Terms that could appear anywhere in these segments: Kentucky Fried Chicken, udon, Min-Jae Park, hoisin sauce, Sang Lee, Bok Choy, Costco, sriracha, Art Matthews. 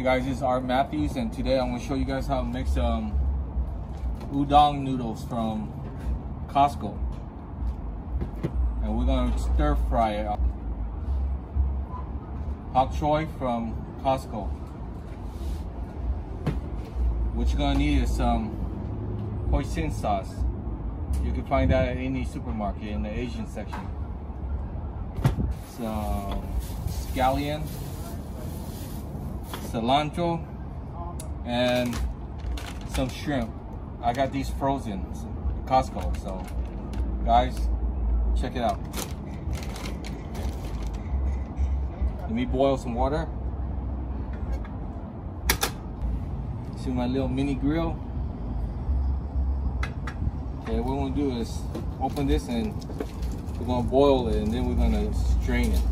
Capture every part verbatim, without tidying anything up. Hey guys, this is Art Matthews, and today I'm going to show you guys how to make some udon noodles from Costco. And we're going to stir fry it. Bok Choy from Costco. What you're going to need is some hoisin sauce. You can find that at any supermarket in the Asian section. Some scallion, cilantro, and some shrimp. I got these frozen at Costco, so guys, check it out. Let me boil some water. See my little mini grill. Okay, what we're gonna do is open this and we're gonna boil it, and then we're gonna strain it.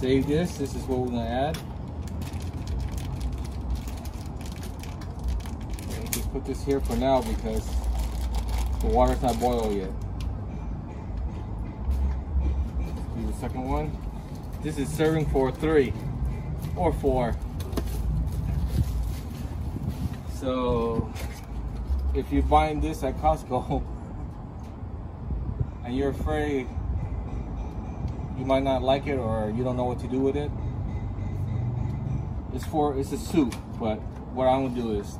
Save this. This is what we're gonna add. Okay, just put this here for now because the water's not boiled yet. Let's do the second one. This is serving for three or four. So if you're buying this at Costco and you're afraid you might not like it or you don't know what to do with it, it's for it's a soup, but what I'm gonna do is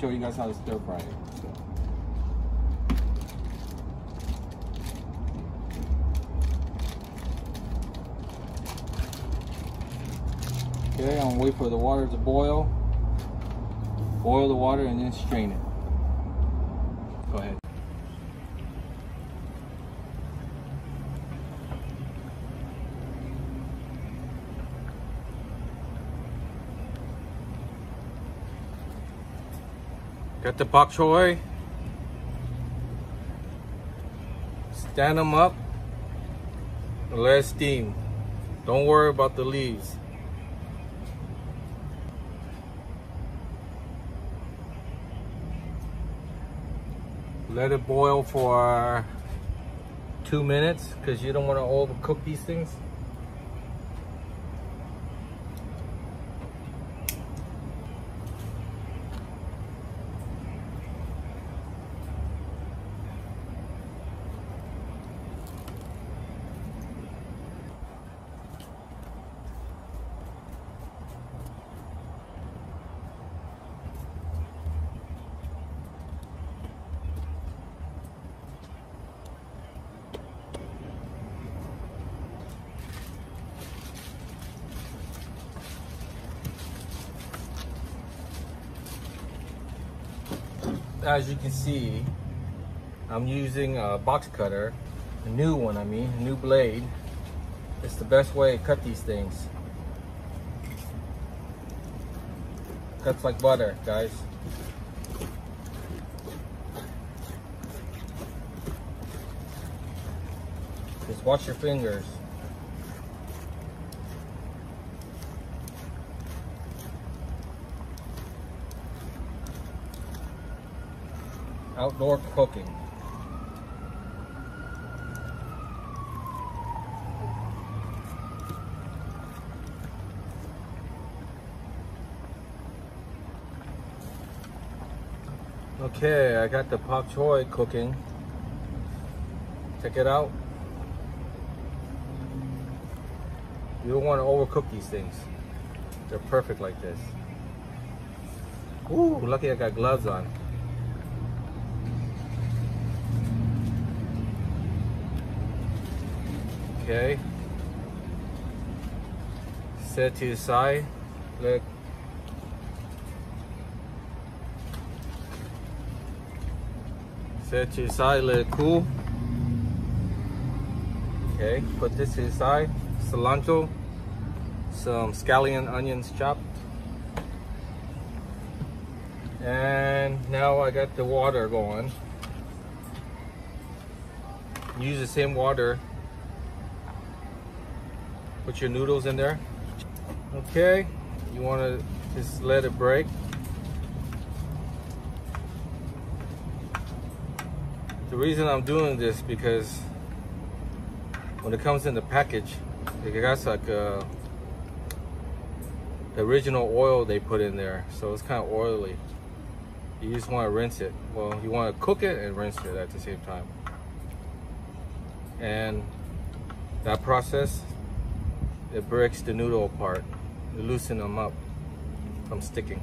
show you guys how to stir fry it. So. Okay, I'm gonna wait for the water to boil. Boil the water and then strain it. Go ahead. Got the bok choy. Stand them up and let it steam. Don't worry about the leaves. Let it boil for two minutes because you don't want to overcook these things. As you can see, I'm using a box cutter, a new one, I mean, a new blade. It's the best way to cut these things. Cuts like butter, guys. Just watch your fingers. Outdoor cooking. Okay, I got the bok choy cooking. Check it out. You don't want to overcook these things. They're perfect like this. Ooh, lucky I got gloves on. Okay, set to the side, look. Set to the side, let it cool. Okay, put this to the side, cilantro, some scallion onions chopped. And now I got the water going. Use the same water. Put your noodles in there. Okay, you wanna just let it break. The reason I'm doing this because when it comes in the package, it got like a, the original oil they put in there, so it's kind of oily. You just want to rinse it. Well, you want to cook it and rinse it at the same time. And that process, it breaks the noodle apart. You loosen them up from sticking.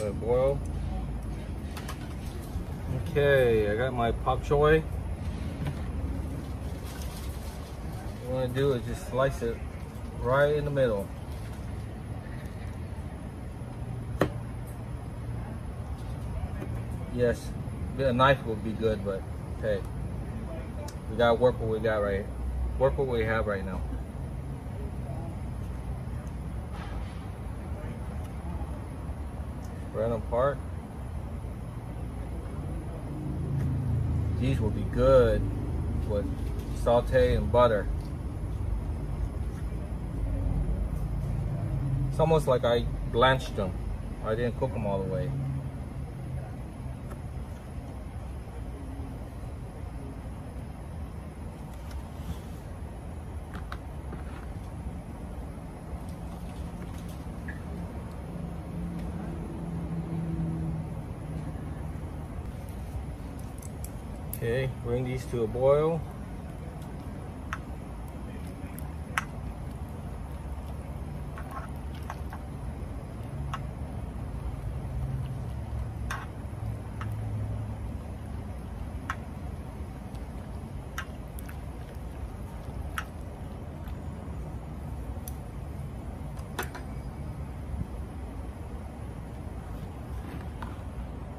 Let it boil. Okay, I got my bok choy. What I want to do is just slice it right in the middle. Yes, a knife would be good, but hey, we gotta work what we got right. Work what we have right now. Spread them apart. These will be good with saute and butter. It's almost like I blanched them. I didn't cook them all the way. Okay, bring these to a boil.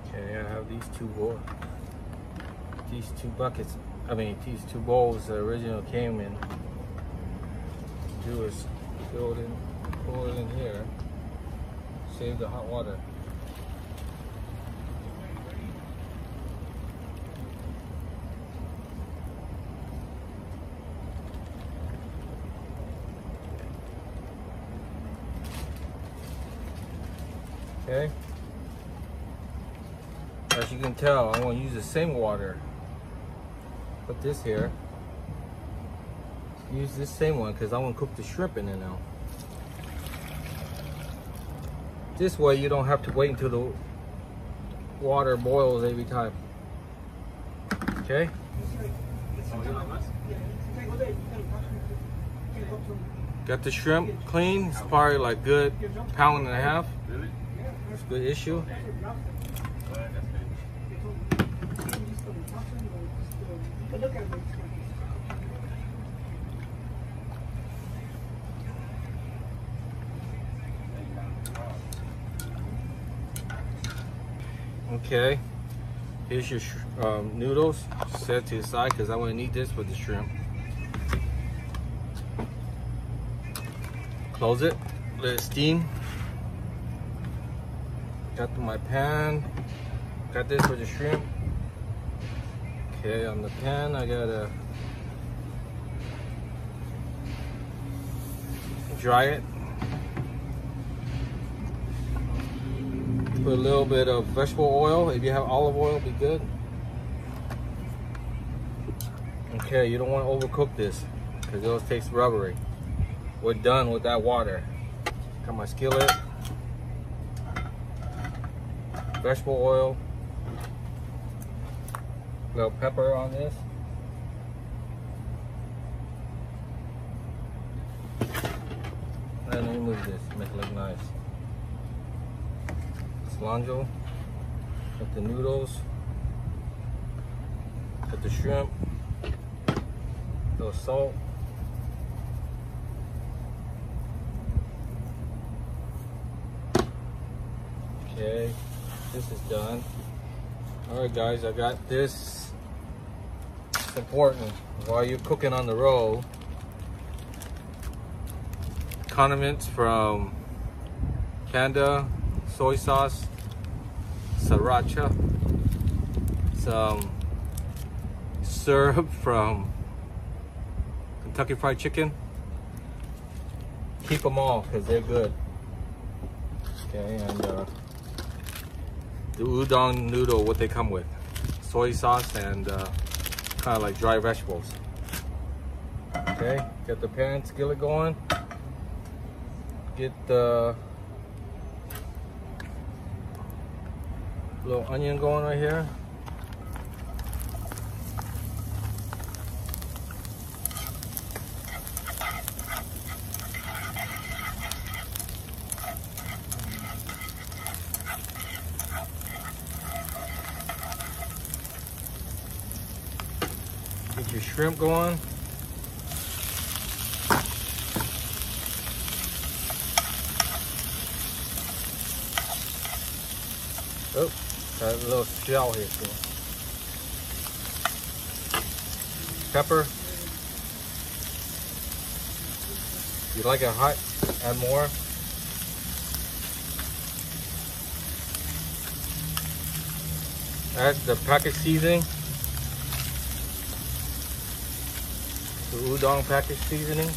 Okay, I have these two boiled. These two buckets, I mean these two bowls that originally came in. Do is fill it in, pull it in here, save the hot water. Okay. As you can tell, I want to use the same water. Put this here. Use this same one because I want to cook the shrimp in it now. This way you don't have to wait until the water boils every time. Okay? Got the shrimp clean. It's probably like good pound and a half. It's a good issue. Okay, here's your um, noodles set to the side because I want to need this with the shrimp. Close it, let it steam. Got to my pan, got this for the shrimp. Okay, on the pan, I gotta dry it. Put a little bit of vegetable oil. If you have olive oil, be good. Okay, you don't want to overcook this because it always tastes rubbery. We're done with that water. Got my skillet. Vegetable oil. A little pepper on this. Let me move this, make it look nice. Cilantro, put the noodles, put the shrimp, a little salt. Okay, this is done. All right, guys, I got this. It's important while you're cooking on the roll. Condiments from Canada. Soy sauce, sriracha, some syrup from Kentucky Fried Chicken. Keep them all because they're good. Okay, and uh, the udon noodle, what they come with, soy sauce and uh, kind of like dry vegetables. Okay, get the pan skillet going. Get the little onion going right here. Get your shrimp going. Oh, got a little shell here too. Pepper. If you like it hot, add more. Add the package seasoning. The udon package seasoning.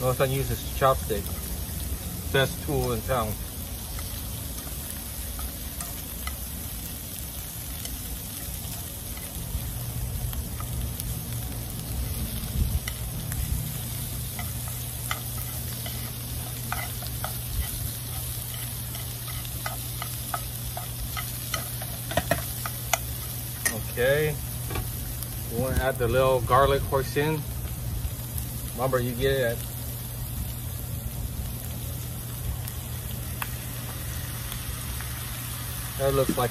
Notice I use this chopstick. Best tool in town. Okay. You want to add the little garlic hoisin. Remember, you get it at that looks like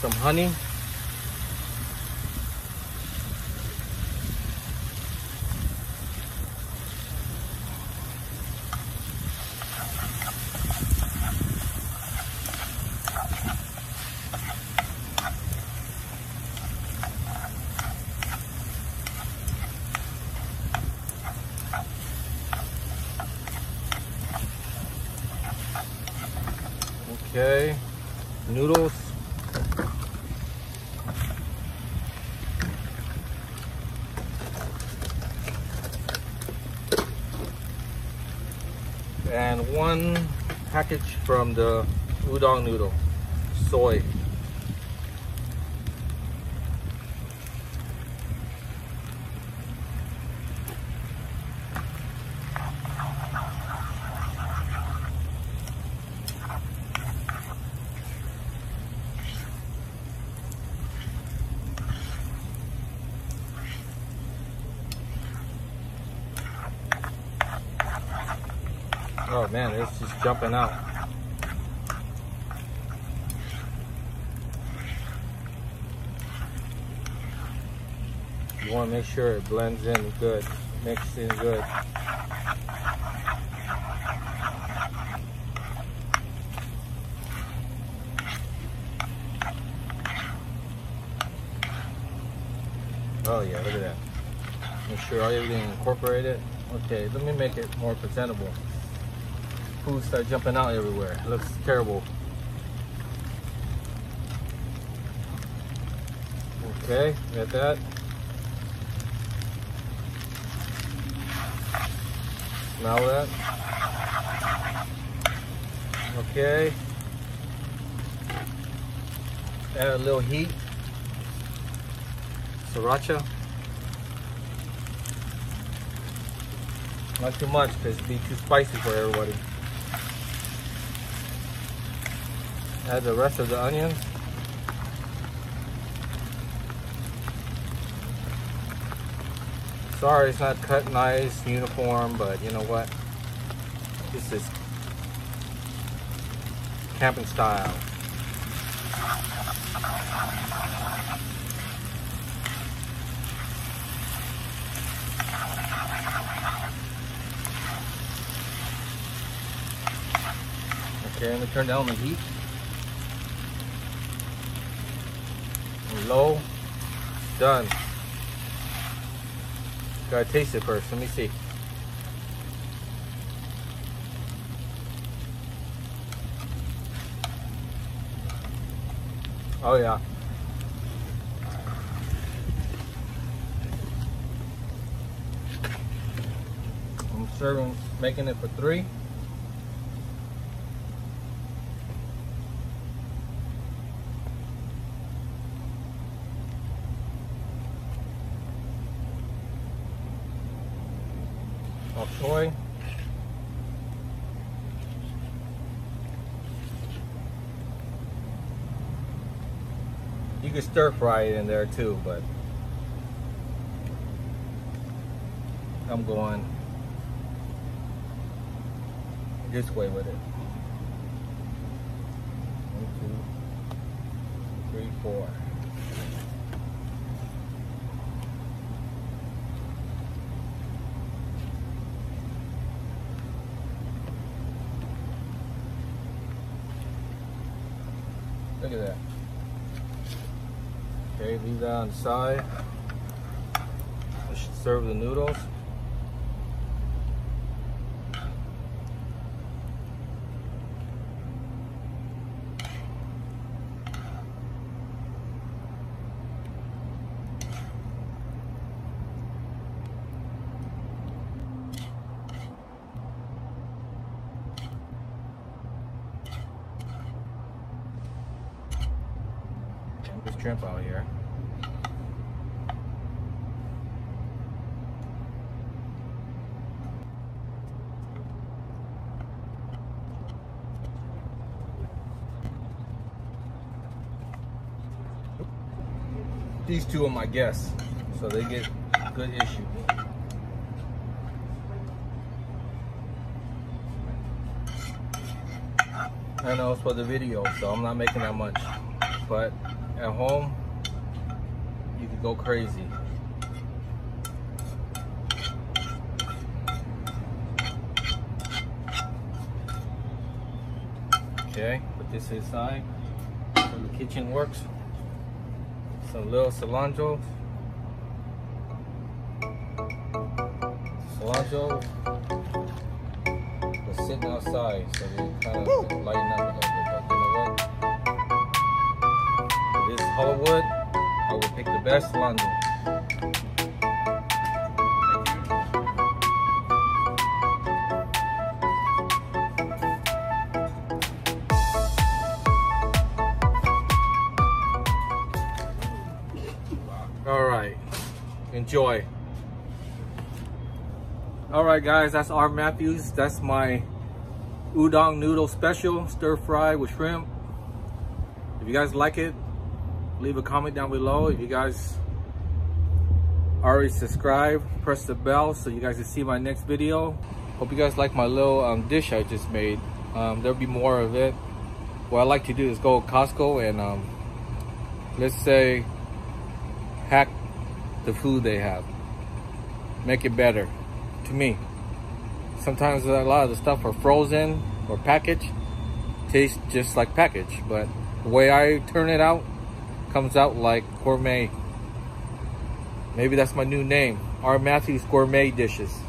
some honey. Okay, noodles. And one package from the udon noodle, soy. Oh man, it's just jumping out. You want to make sure it blends in good, mixed in good. Oh yeah, look at that. Make sure everything is incorporated. Okay, let me make it more presentable. Food start jumping out everywhere. It looks terrible. Okay, got that. Smell that. Okay. Add a little heat. Sriracha. Not too much because it'd be too spicy for everybody. Add the rest of the onions. Sorry, it's not cut nice, uniform, but you know what? This is camping style. Okay, I'm gonna turn down the heat. Low, done. Gotta taste it first. Let me see. Oh yeah. I'm serving, making it for three. Bok choy. You can stir fry it in there too, but I'm going this way with it. One, two, three, four. Look at that. Okay, leave that on the side. I should serve the noodles. Shrimp out here. These two are my guests, so they get good issue. I know it's for the video, so I'm not making that much, but at home, you can go crazy. Okay, put this inside so the kitchen works. Some little cilantro. Cilantro was sitting outside, so they kind of lighten up a little bit. Hollywood, I will pick the best London. All right, enjoy. All right, guys, that's Art Matthews. That's my udon noodle special, stir fry with shrimp. If you guys like it, leave a comment down below. If you guys already subscribed, press the bell so you guys can see my next video. Hope you guys like my little um, dish I just made. Um, there'll be more of it. What I like to do is go to Costco and um, let's say hack the food they have. Make it better to me. Sometimes a lot of the stuff are frozen or packaged. Tastes just like packaged, but the way I turn it out, comes out like gourmet. Maybe that's my new name, Art Matthews Gourmet Dishes.